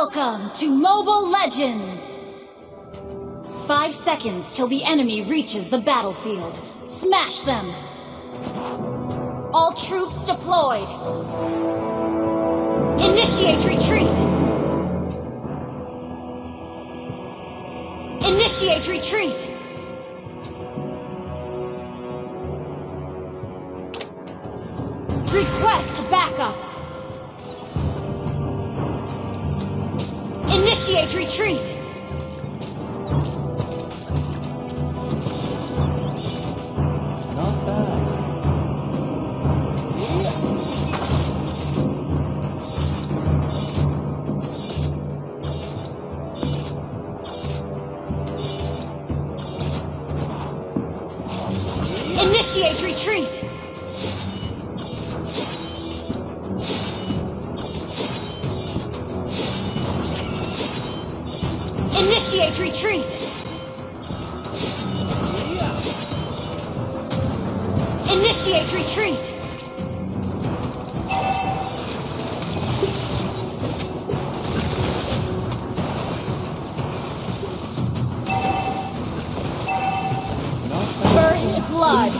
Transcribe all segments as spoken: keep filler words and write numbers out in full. Welcome to Mobile Legends! Five seconds till the enemy reaches the battlefield. Smash them! All troops deployed! Initiate retreat! Initiate retreat! Request backup! Initiate retreat! Not bad. Yeah. Initiate retreat! Initiate retreat! Initiate retreat! First blood!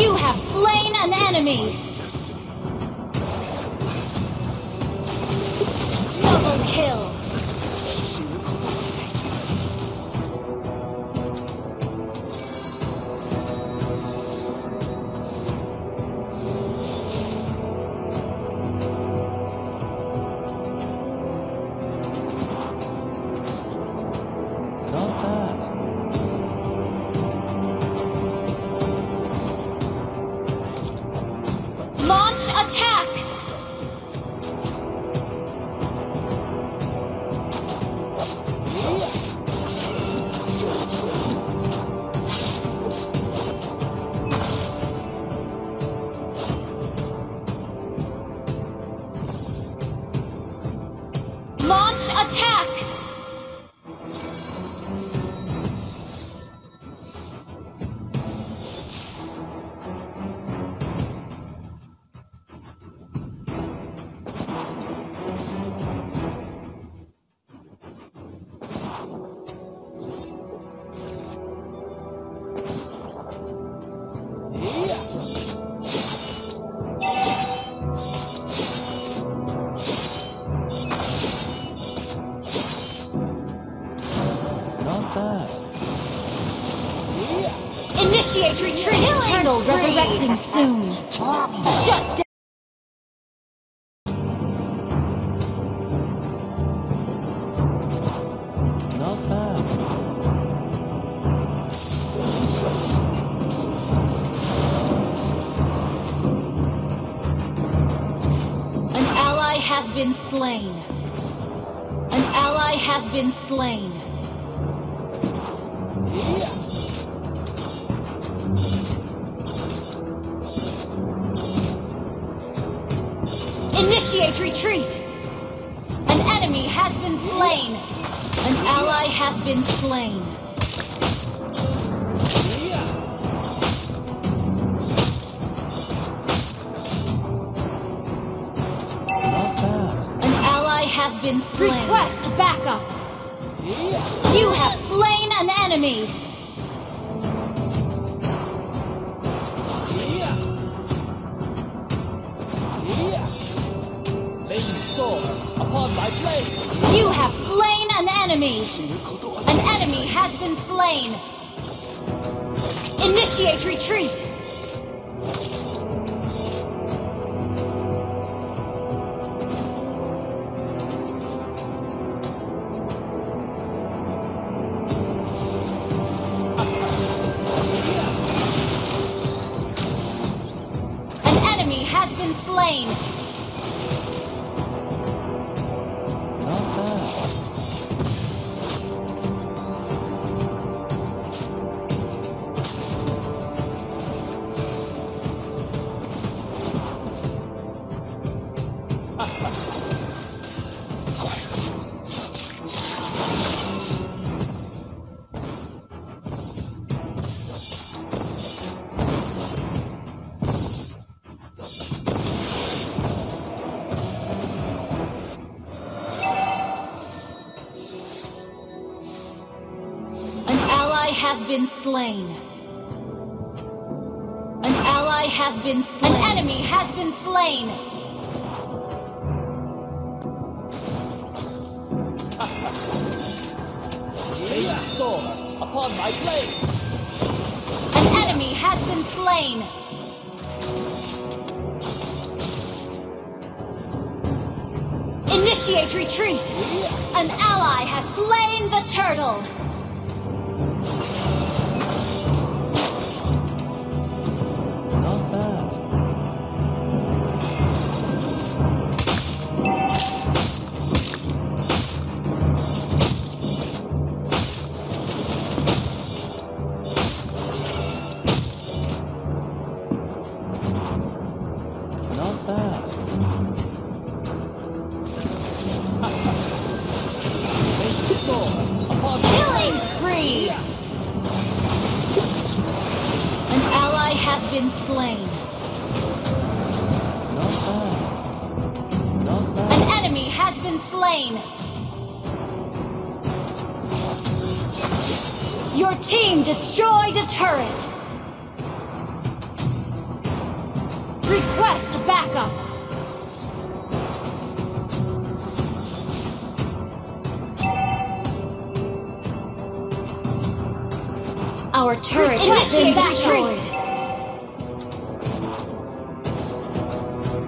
You have slain an enemy! Double kill! Attack! Launch attack! Initiate retreat! Turtle resurrecting soon! Shut down! An ally has been slain. An ally has been slain. Initiate retreat! An enemy has been slain! An ally has been slain! An ally has been slain! Request backup! You have slain an enemy! You have slain an enemy! An enemy has been slain! Initiate retreat! An enemy has been slain! has been slain. An ally has been slain. An enemy has been slain. Fate soar upon my blade. An enemy has been slain. Initiate retreat! An ally has slain the turtle! Not bad. Not bad. Killing spree! An ally has been slain. Not bad. Not bad. An enemy has been slain. Your team destroyed a turret. Request backup. Our turret has been destroyed.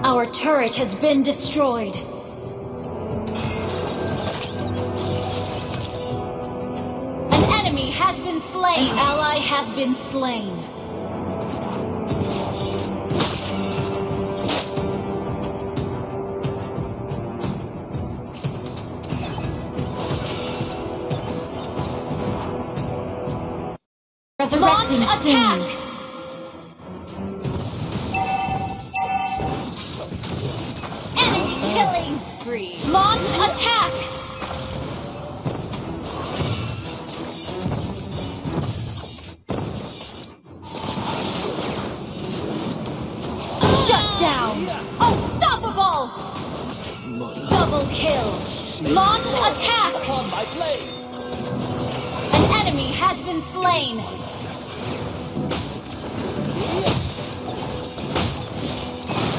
Our turret has been destroyed. An enemy has been slain. An ally has been slain. Launch attack! Enemy killing spree! Launch attack! Shut down! Unstoppable! Double kill! Launch attack! An enemy has been slain! Not bad.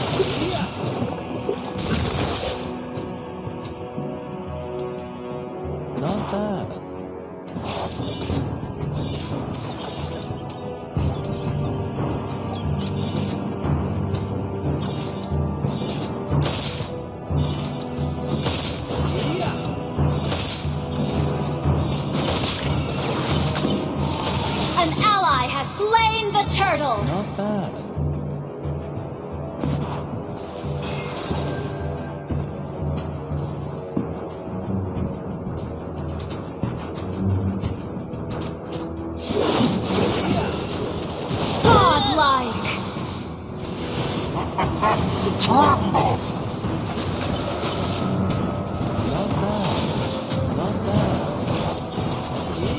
An ally has slain the turtle. Not bad.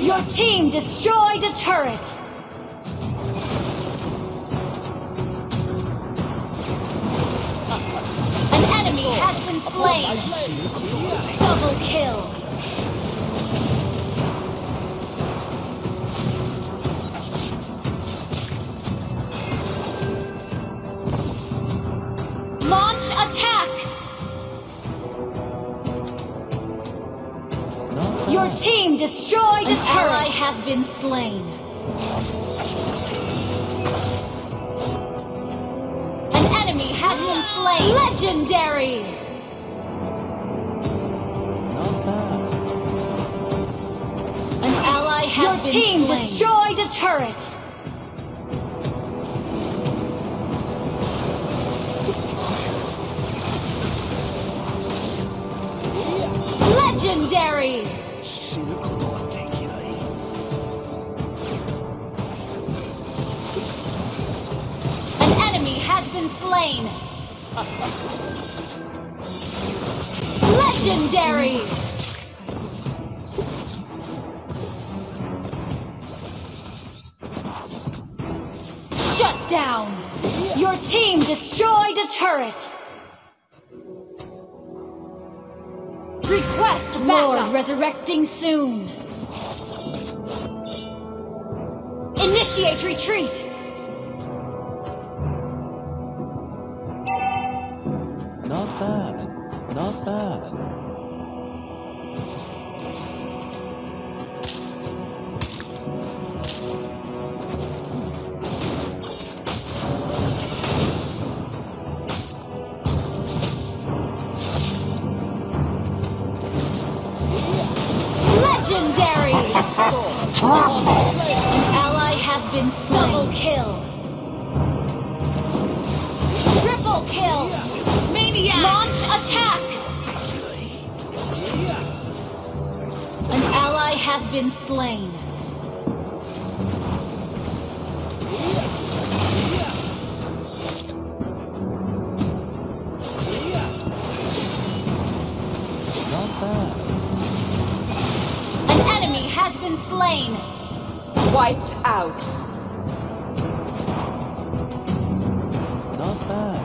Your team destroyed a turret. An enemy has been slain. Double kill. Attack! Your team destroyed a turret. An ally has been slain. An enemy has been slain. Legendary! Not bad. An ally has been slain. Your team destroyed a turret. Legendary! An enemy has been slain! Legendary! Shut down! Your team destroyed a turret! Request backup. Lord resurrecting soon. Initiate retreat! Not bad. Not bad. Legendary! Ally has been slain. Double kill. Triple kill. Maniac. Launch attack. An ally has been slain. Been slain. Wiped out. Not bad.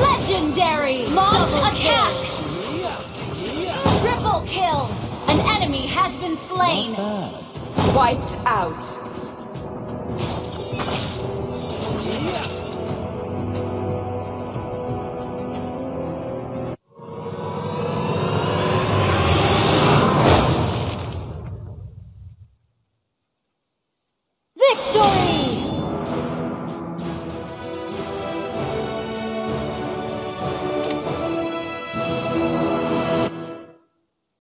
Legendary! Launch attack! Triple kill! An enemy has been slain! Wiped out! Victory!